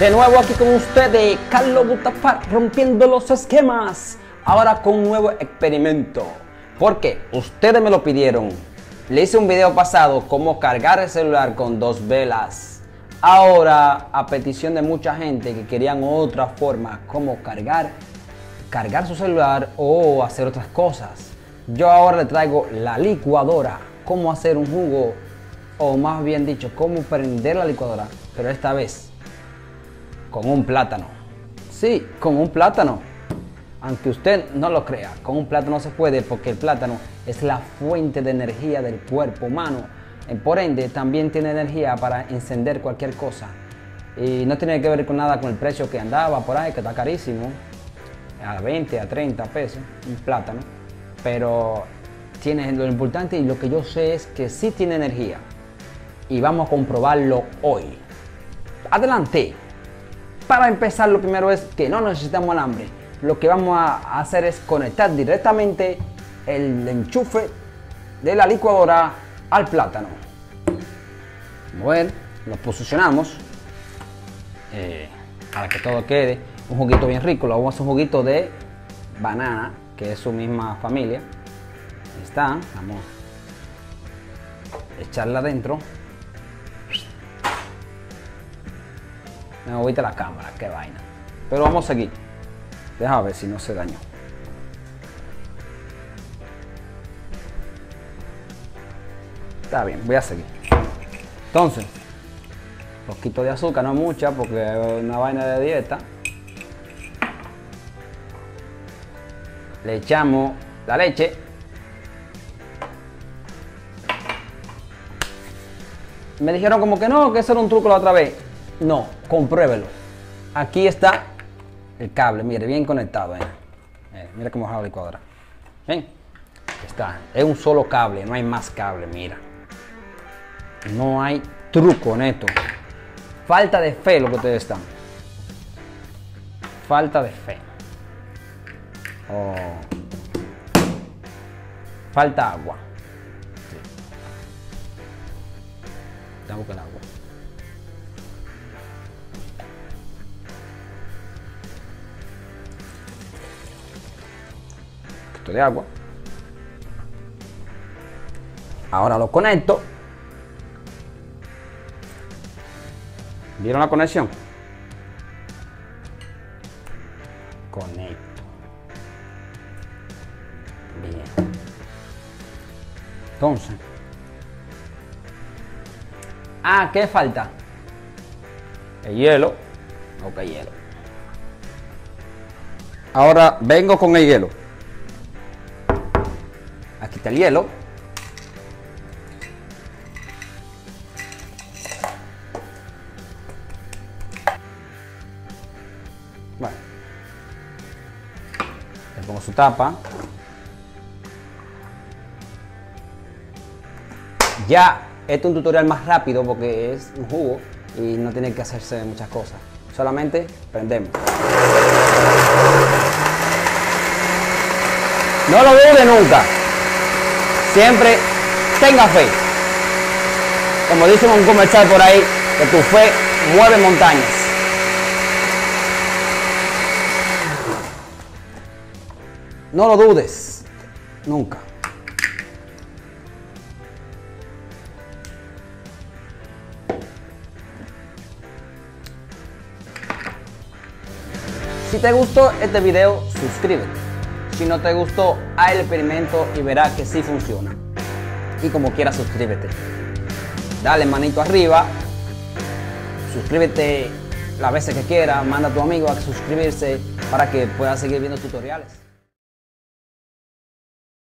De nuevo aquí con ustedes, Carlos Bustafa, rompiendo los esquemas. Ahora con un nuevo experimento, porque ustedes me lo pidieron. Le hice un video pasado, cómo cargar el celular con 2 velas. Ahora, a petición de mucha gente que querían otra forma, cómo cargar su celular o hacer otras cosas. Yo ahora le traigo la licuadora, cómo hacer un jugo, o más bien dicho, cómo prender la licuadora, pero esta vez con un plátano. Sí, con un plátano. Aunque usted no lo crea, con un plátano se puede, porque el plátano es la fuente de energía del cuerpo humano. Por ende, también tiene energía para encender cualquier cosa. Y no tiene que ver con nada con el precio que andaba por ahí, que está carísimo. A 20, a 30 pesos, un plátano. Pero tiene lo importante, y lo que yo sé es que sí tiene energía. Y vamos a comprobarlo hoy. Adelante. Para empezar, lo primero es que no necesitamos alambre. Lo que vamos a hacer es conectar directamente el enchufe de la licuadora al plátano. Bueno, lo posicionamos para que todo quede un juguito bien rico. Lo vamos a hacer un juguito de banana, que es su misma familia. Ahí está, vamos a echarla adentro. Me moviste la cámara, qué vaina. Pero vamos a seguir. Deja ver si no se dañó. Está bien, voy a seguir. Entonces, un poquito de azúcar, no mucha, porque es una vaina de dieta. Le echamos la leche. Me dijeron como que no, que eso era un truco la otra vez. No, compruébelo. Aquí está el cable, mire, bien conectado. Mira cómo baja la licuadora. ¿Ven? Está, es un solo cable, no hay más cable, mira. No hay truco en esto. Falta de fe lo que ustedes están. Falta de fe. Oh. Falta agua. Sí. Estamos con agua. De agua. Ahora lo conecto. ¿Vieron la conexión? Conecto. Bien. Entonces. Ah, ¿qué falta? El hielo. Ok, hielo. Ahora vengo con el hielo. Aquí está el hielo. Bueno. Le pongo su tapa. Ya, este es un tutorial más rápido porque es un jugo y no tiene que hacerse muchas cosas. Solamente prendemos. No lo dude nunca. Siempre tenga fe. Como dice un comercial por ahí, que tu fe mueve montañas. No lo dudes. Nunca. Si te gustó este video, suscríbete. Si no te gustó, haz el experimento y verás que sí funciona. Y como quieras, suscríbete. Dale manito arriba. Suscríbete las veces que quieras. Manda a tu amigo a suscribirse para que pueda seguir viendo tutoriales.